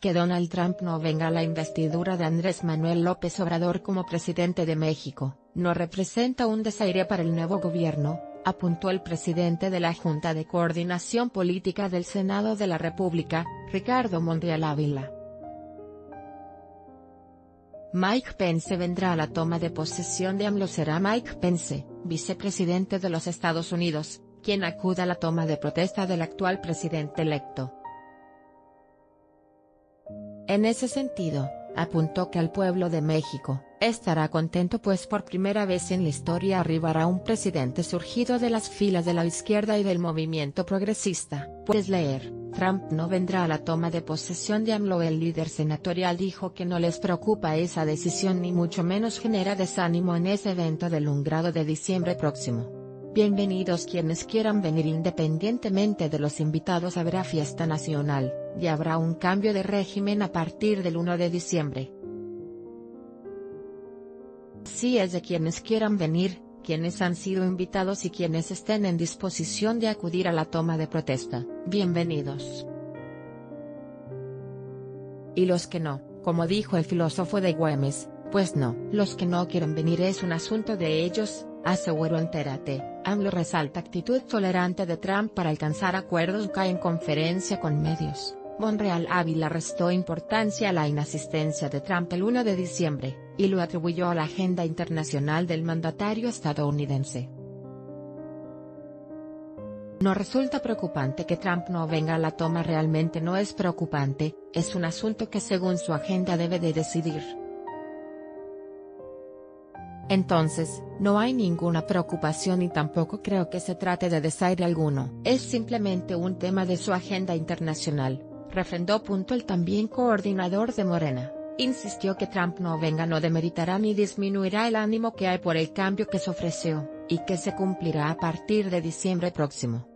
que Donald Trump no venga a la investidura de Andrés Manuel López Obrador como presidente de México, no representa un desaire para el nuevo gobierno, apuntó el presidente de la Junta de Coordinación Política del Senado de la República, Ricardo Monreal Ávila. Mike Pence vendrá a la toma de posesión de AMLO. Será Mike Pence, vicepresidente de los Estados Unidos, quien acuda a la toma de protesta del actual presidente electo. En ese sentido, apuntó que el pueblo de México estará contento, pues por primera vez en la historia arribará un presidente surgido de las filas de la izquierda y del movimiento progresista. Puedes leer, Trump no vendrá a la toma de posesión de AMLO. El líder senatorial dijo que no les preocupa esa decisión ni mucho menos genera desánimo en ese evento del 1 de diciembre próximo. Bienvenidos quienes quieran venir, independientemente de los invitados habrá fiesta nacional, y habrá un cambio de régimen a partir del 1 de diciembre. Así es, de quienes quieran venir, quienes han sido invitados y quienes estén en disposición de acudir a la toma de protesta, bienvenidos. Y los que no, como dijo el filósofo de Güemes, pues no, los que no quieren venir es un asunto de ellos, aseguró. Entérate, AMLO resalta actitud tolerante de Trump para alcanzar acuerdos. En conferencia con medios, Monreal Ávila restó importancia a la inasistencia de Trump el 1 de diciembre, y lo atribuyó a la agenda internacional del mandatario estadounidense. No resulta preocupante que Trump no venga a la toma. Realmente no es preocupante, es un asunto que según su agenda debe de decidir. Entonces, no hay ninguna preocupación y tampoco creo que se trate de desaire alguno. Es simplemente un tema de su agenda internacional, refrendó. El también coordinador de Morena insistió que Trump no venga no demeritará ni disminuirá el ánimo que hay por el cambio que se ofreció, y que se cumplirá a partir de diciembre próximo.